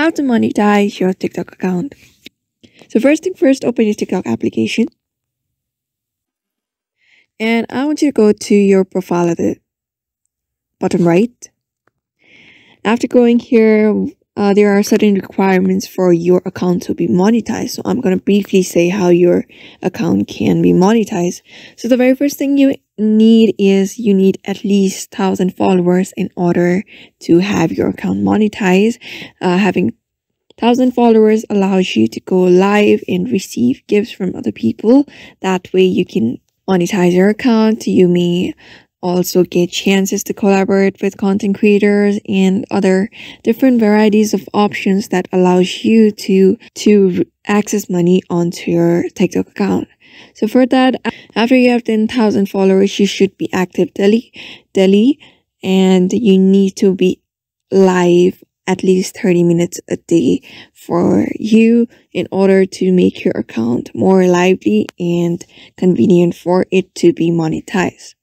How to monetize your TikTok account. So first thing first, open your TikTok application. And I want you to go to your profile at the bottom right. After going here, there are certain requirements for your account to be monetized. So I'm going to briefly say how your account can be monetized. So the very first thing you need is you need at least 1,000 followers in order to have your account monetized. Having 1,000 followers allows you to go live and receive gifts from other people. That way you can monetize your account. You may also get chances to collaborate with content creators and other different varieties of options that allows you to access money onto your TikTok account. So for that, after you have 10,000 followers, you should be active daily, and you need to be live at least 30 minutes a day for you in order to make your account more lively and convenient for it to be monetized.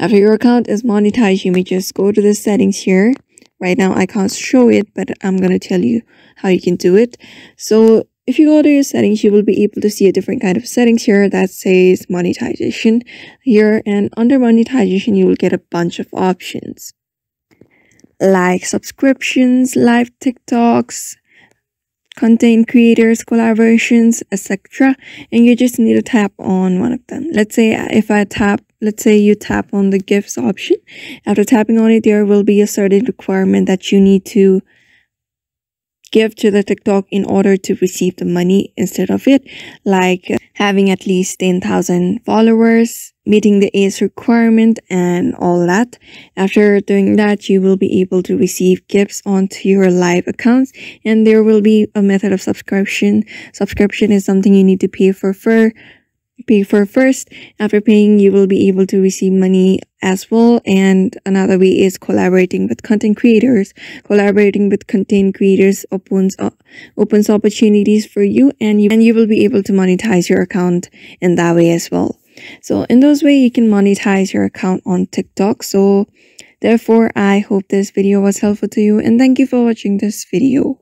After your account is monetized, you may just go to the settings here. Right now, I can't show it, but I'm going to tell you how you can do it. So if you go to your settings, you will be able to see a different kind of settings here that says monetization here. And under monetization, you will get a bunch of options like subscriptions, live TikToks, content creators, collaborations, etc. And you just need to tap on one of them. Let's say you tap on the gifts option. After tapping on it, there will be a certain requirement that you need to give to the TikTok in order to receive the money instead of it, like having at least 10,000 followers, meeting the ACE requirement, and all that. After doing that, you will be able to receive gifts onto your live accounts, and there will be a method of subscription. Subscription is something you need to pay for first. After paying, you will be able to receive money as well. And another way is collaborating with content creators. Collaborating with content creators opens opportunities for you, and you will be able to monetize your account in that way as well. So in those ways, you can monetize your account on TikTok. So therefore, I hope this video was helpful to you, and thank you for watching this video.